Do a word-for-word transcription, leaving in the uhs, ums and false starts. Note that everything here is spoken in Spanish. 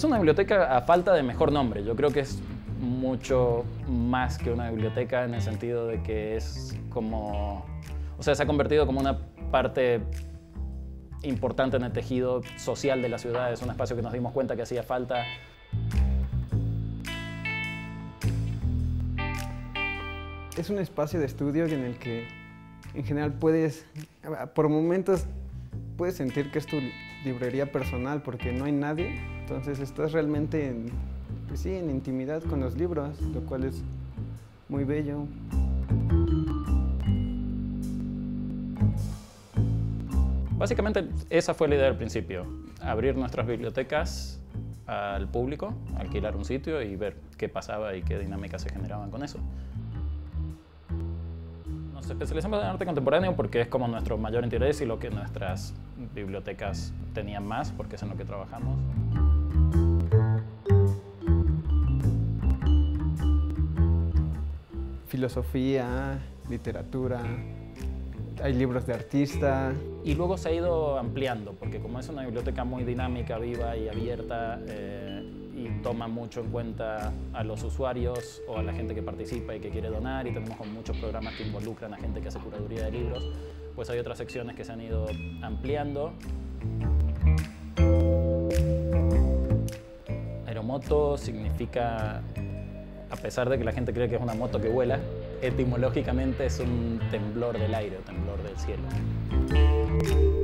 Es una biblioteca a falta de mejor nombre. Yo creo que es mucho más que una biblioteca en el sentido de que es como... O sea, se ha convertido como una parte importante en el tejido social de la ciudad. Es un espacio que nos dimos cuenta que hacía falta. Es un espacio de estudio en el que, en general, puedes, por momentos, puedes sentir que es tu librería personal porque no hay nadie. Entonces estás realmente en, pues sí, en intimidad con los libros, lo cual es muy bello. Básicamente esa fue la idea al principio, abrir nuestras bibliotecas al público, alquilar un sitio y ver qué pasaba y qué dinámicas se generaban con eso. Nos especializamos en arte contemporáneo porque es como nuestro mayor interés y lo que nuestras bibliotecas tenían más, porque es en lo que trabajamos. Filosofía, literatura, hay libros de artista. Y luego se ha ido ampliando, porque como es una biblioteca muy dinámica, viva y abierta, eh, y toma mucho en cuenta a los usuarios o a la gente que participa y que quiere donar, y tenemos con muchos programas que involucran a gente que hace curaduría de libros, pues hay otras secciones que se han ido ampliando. Aeromoto significa, a pesar de que la gente cree que es una moto que vuela, etimológicamente es un temblor del aire, temblor del cielo.